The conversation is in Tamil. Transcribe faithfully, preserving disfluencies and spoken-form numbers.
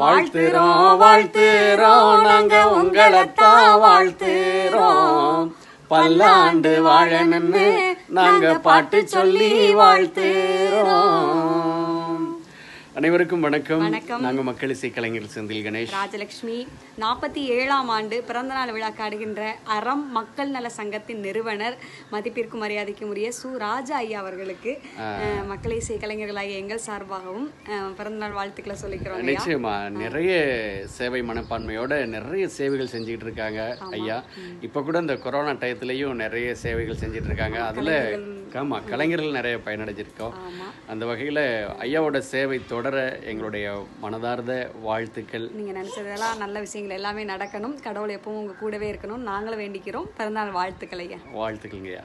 வாழ்த்துறோம் வாழ்த்துறோம் நாங்க உங்களைத்தான் வாழ்த்துறோம் பல்லாண்டு வாழணும்னு நாங்க பாட்டு சொல்லி வாழ்த்துறோம். அனைவருக்கும் வணக்கம். நாங்கள் மக்கள் இசை கலைஞர் செந்தில் கணேஷ், ராஜலட்சுமி. நாற்பத்தி ஏழாம் ஆண்டு பிறந்த நாள் விழா காடுகின்ற அறம் மக்கள் நல சங்கத்தின் நிறுவனர் மதிப்பிற்கும் மரியாதைக்கும் உரிய சு ராஜா ஐயா அவர்களுக்கு மக்கள் இசை கலைஞர்களாகிய எங்கள் சார்பாகவும் பிறந்த நாள் வாழ்த்துக்களை சொல்லிக்கிறோம். நிச்சயமா நிறைய சேவை மனப்பான்மையோட நிறைய சேவைகள் செஞ்சுக்கிட்டு இருக்காங்க ஐயா. இப்போ கூட இந்த கொரோனா டயத்துலேயும் நிறைய சேவைகள் செஞ்சுட்டு இருக்காங்க. அதில் ஆமாம் கலைஞர்கள் நிறைய பயனடைஞ்சிருக்கோம். அந்த வகையில் ஐயாவோட சேவை தொடர எங்களுடைய மனதார்ந்த வாழ்த்துக்கள். நீங்கள் நினச்சதெல்லாம் நல்ல விஷயங்கள் எல்லாமே நடக்கணும். கடவுள் எப்பவும் உங்கள் கூடவே இருக்கணும் நாங்களும் வேண்டிக்கிறோம். பிறந்தநாள் வாழ்த்துக்கள் ஐயா. வாழ்த்துக்கள்ங்கய்யா.